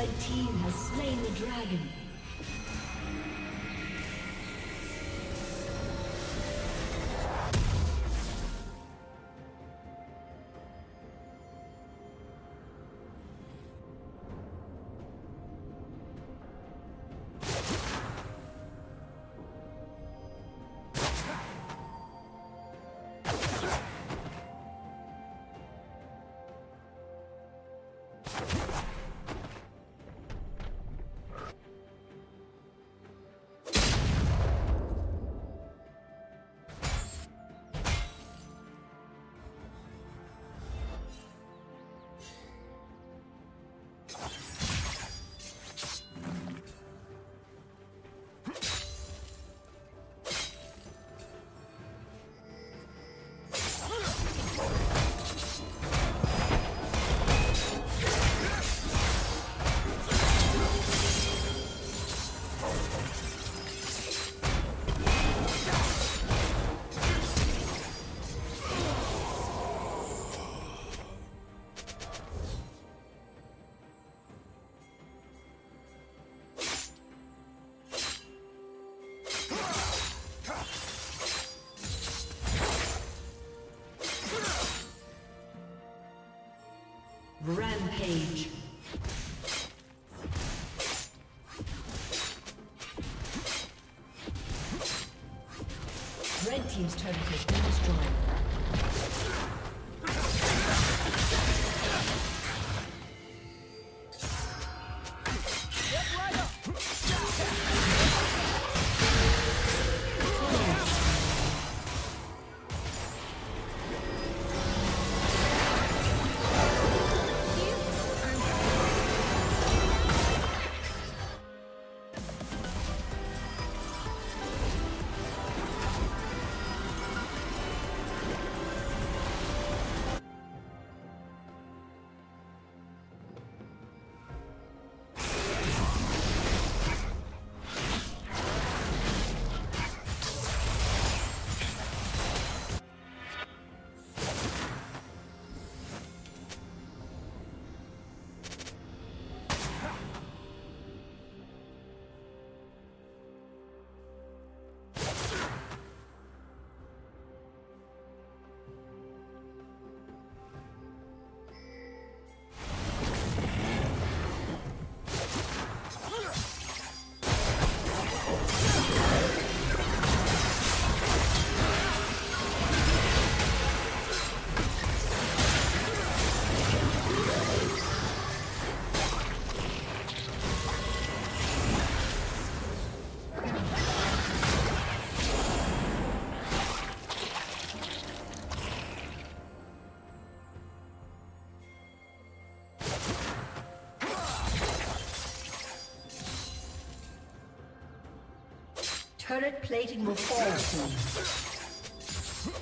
Red team has slain the dragon. Rampage. Red team's turret has been destroyed. Turret plating will fall soon.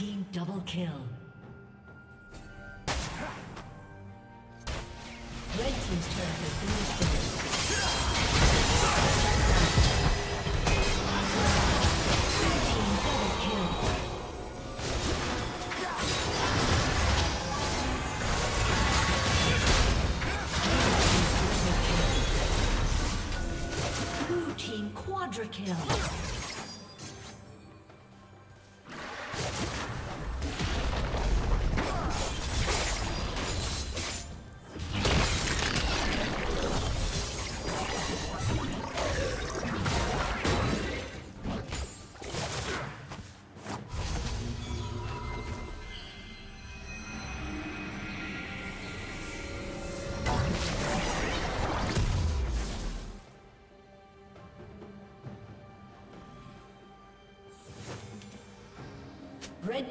Team double kill. Red team's turret has been destroyed. Red team double kill. Blue team quadra kill. Red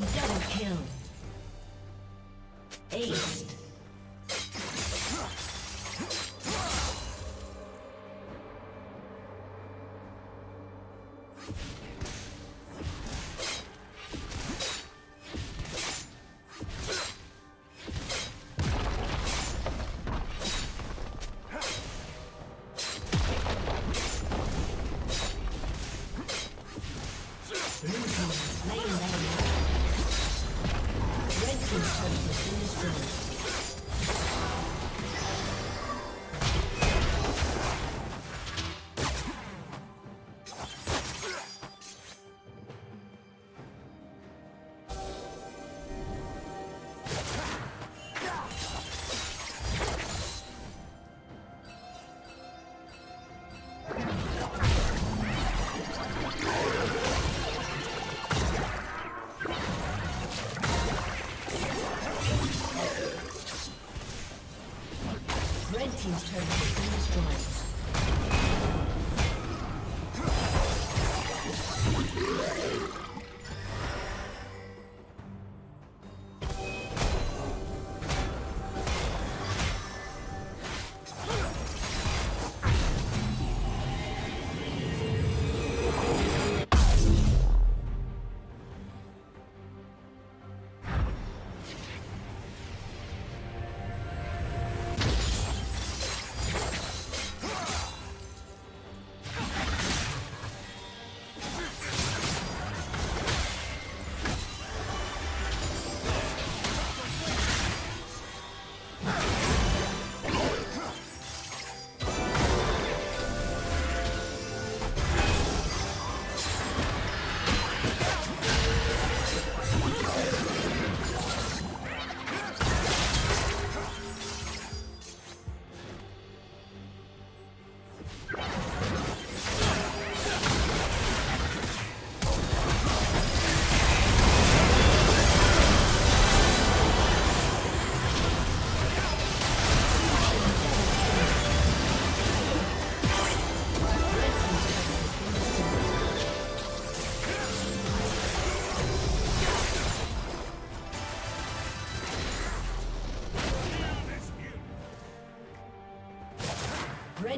Team double kill. Ace.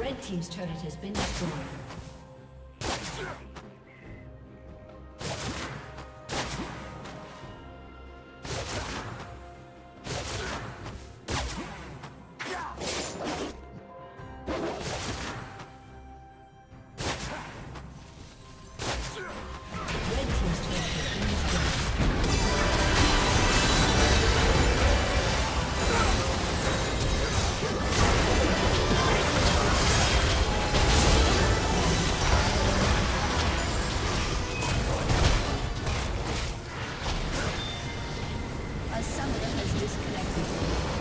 Red Team's turret has been destroyed. Someone has disconnected.